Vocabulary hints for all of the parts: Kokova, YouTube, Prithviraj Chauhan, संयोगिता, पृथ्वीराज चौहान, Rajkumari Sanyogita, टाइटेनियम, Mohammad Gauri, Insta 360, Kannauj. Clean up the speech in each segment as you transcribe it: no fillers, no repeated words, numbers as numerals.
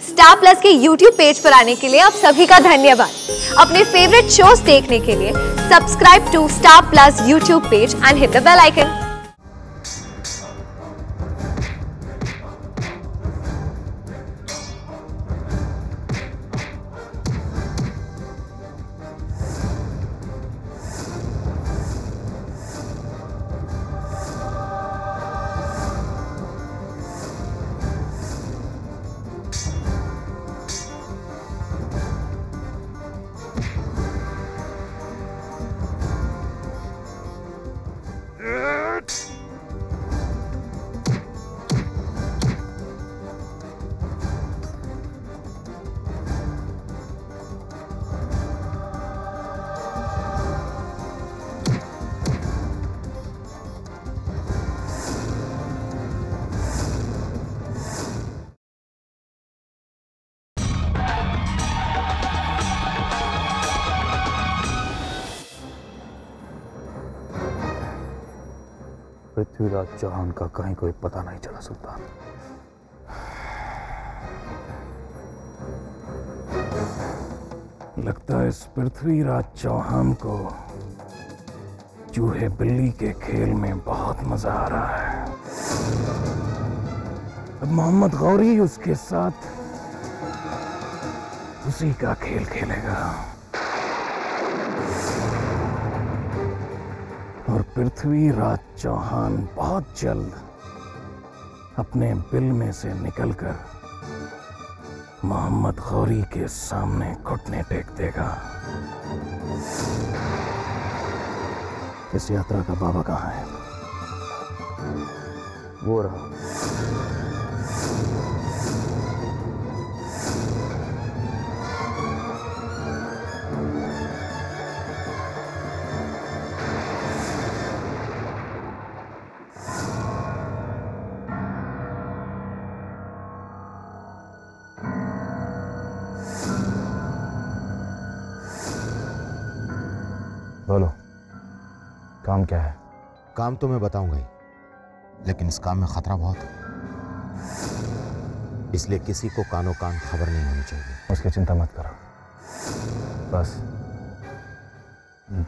Star Plus के YouTube page पर आने के लिए आप सभी का धन्यवाद। अपने फेवरेट शोज देखने के लिए subscribe to Star Plus YouTube page and hit the bell icon. पृथ्वीराज चौहान का कहीं कोई पता नहीं चला सुल्तान। लगता है इस पृथ्वीराज चौहान को चूहे बिल्ली के खेल में बहुत मजा आ रहा है। अब मोहम्मद गौरी उसके साथ उसी का खेल खेलेगा और पृथ्वीराज चौहान बहुत जल्द अपने बिल में से निकलकर मोहम्मद गौरी के सामने घुटने टेक देगा। इस यात्रा का बाबा कहाँ है? वो रहा। बोलो, काम क्या है? काम तो मैं बताऊंगा ही, लेकिन इस काम में खतरा बहुत है, इसलिए किसी को कानो कान खबर नहीं होनी चाहिए। उसकी चिंता मत करो, बस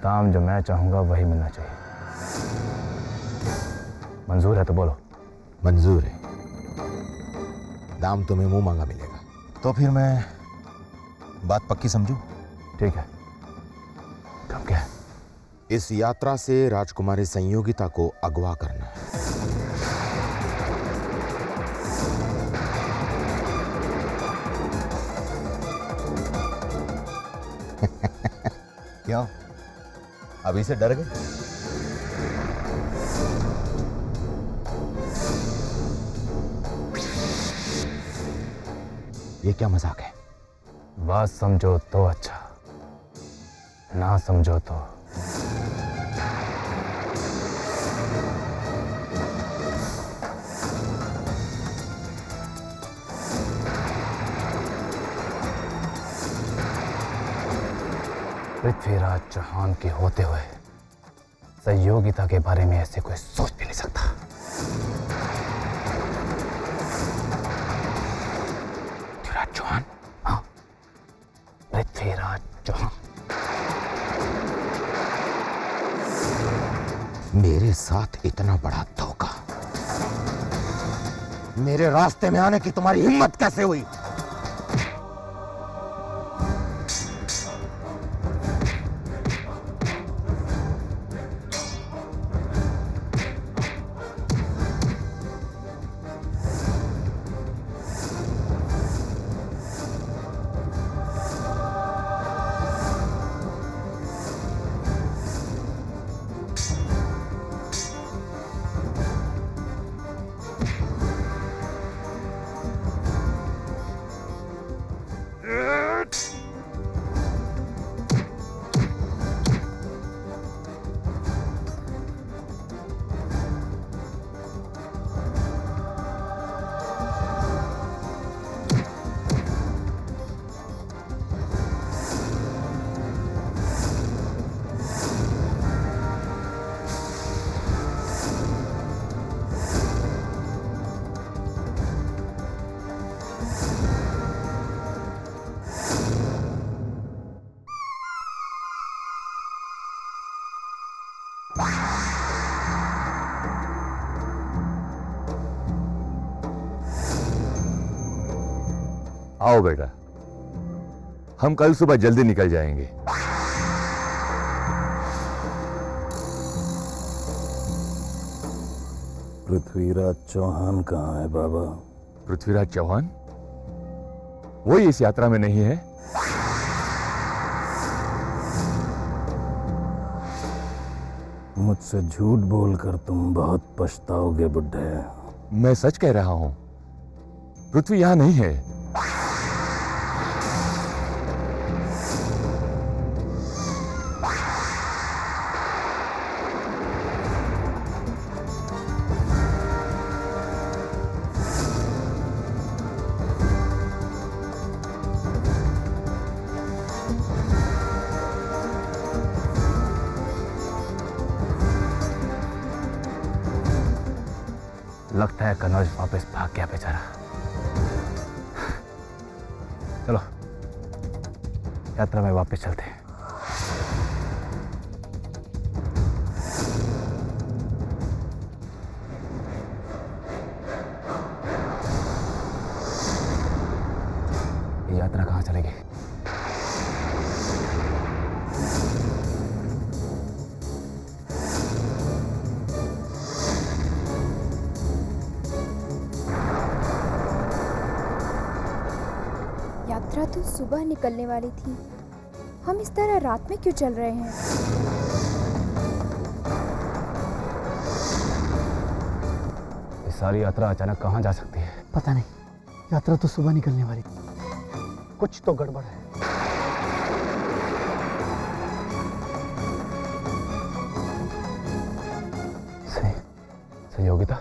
दाम जो मैं चाहूंगा वही मिलना चाहिए। मंजूर है तो बोलो। मंजूर है। दाम तुम्हें मुंह मांगा मिलेगा। तो फिर मैं बात पक्की समझूं? ठीक है। काम क्या है? इस यात्रा से राजकुमारी संयोगिता को अगवा करना है। क्यों, अभी से डर गए? ये क्या मजाक है? बात समझो तो अच्छा, ना समझो तो। पृथ्वीराज चौहान के होते हुए संयोगिता के बारे में ऐसे कोई सोच भी नहीं सकता। पृथ्वीराज चौहान? हाँ, पृथ्वीराज चौहान। मेरे साथ इतना बड़ा धोखा, मेरे रास्ते में आने की तुम्हारी हिम्मत कैसे हुई? आओ बेटा, हम कल सुबह जल्दी निकल जाएंगे। पृथ्वीराज चौहान कहाँ है बाबा? पृथ्वीराज चौहान वो इस यात्रा में नहीं है। मुझसे झूठ बोलकर तुम बहुत पछताओगे बुड्ढे। मैं सच कह रहा हूं, पृथ्वी यहां नहीं है। लगता है कन्नौज वापस भाग गया बेचारा। चलो यात्रा में वापस चलते हैं। ये यात्रा कहाँ चलेगी? यात्रा तो सुबह निकलने वाली थी, हम इस तरह रात में क्यों चल रहे हैं? ये सारी यात्रा अचानक कहाँ जा सकती है? पता नहीं, यात्रा तो सुबह निकलने वाली थी, कुछ तो गड़बड़ है। संयोगिता,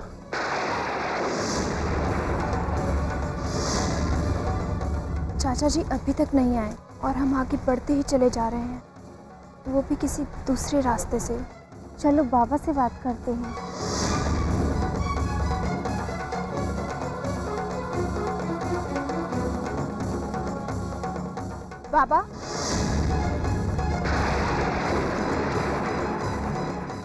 चाचा जी अभी तक नहीं आए और हम आगे बढ़ते ही चले जा रहे हैं, वो भी किसी दूसरे रास्ते से। चलो बाबा से बात करते हैं। बाबा,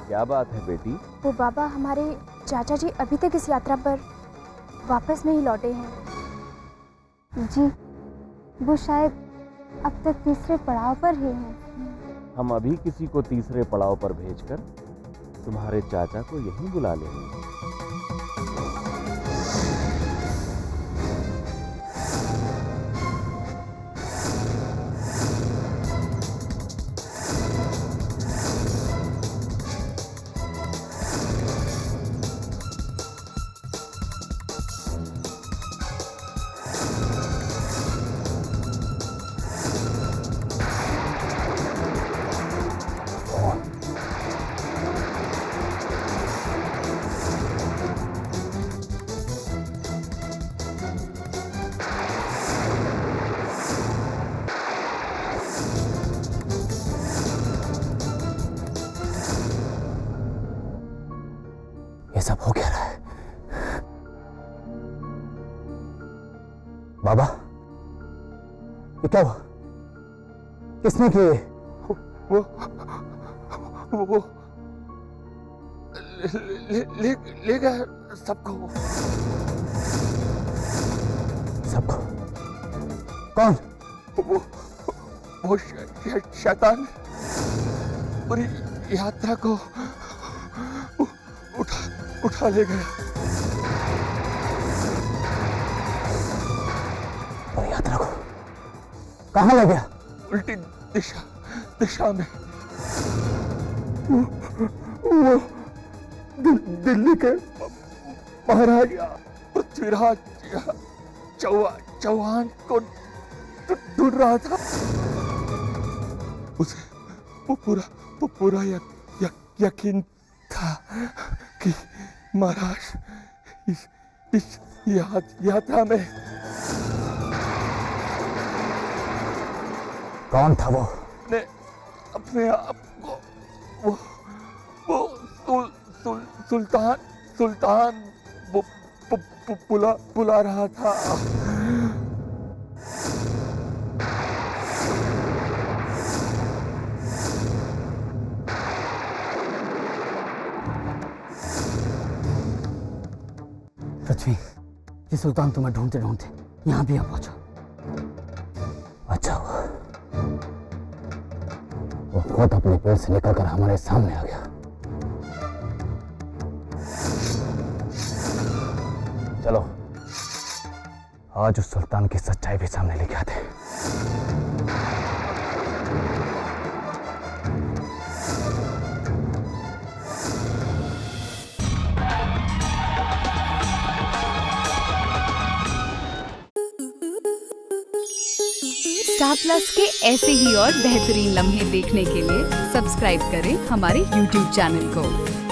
क्या बात है बेटी? वो बाबा, हमारे चाचा जी अभी तक इस यात्रा पर वापस नहीं लौटे हैं। जी, वो शायद अब तक तीसरे पड़ाव पर ही हैं। हम अभी किसी को तीसरे पड़ाव पर भेजकर तुम्हारे चाचा को यहीं बुला लेंगे। ये सब हो क्या रहा है? बाबा, ये क्या हुआ? किसने किए? वो ले गया सबको। सबको? कौन? वो शैतान पूरी यात्रा को उठा ले गया। और यात्रा को कहाँ ले गया? उल्टी दिशा में। वो दिल्ली के महाराजा पृथ्वीराज चौहान को ढूंढ रहा था। उसे पूरा यकीन था कि महाराज इस यात्रा में। कौन था वो? ने अपने आप को वो सुल्तान वो बुला रहा था। ये सुल्तान तुम्हें ढूंढते ढूंढते यहाँ भी आ पहुंचा। अच्छा हुआ वो खुद अपने पेट से निकलकर हमारे सामने आ गया। चलो आज उस सुल्तान की सच्चाई भी सामने लेके आते हैं। स्टार प्लस के ऐसे ही और बेहतरीन लम्हे देखने के लिए सब्सक्राइब करें हमारे YouTube चैनल को।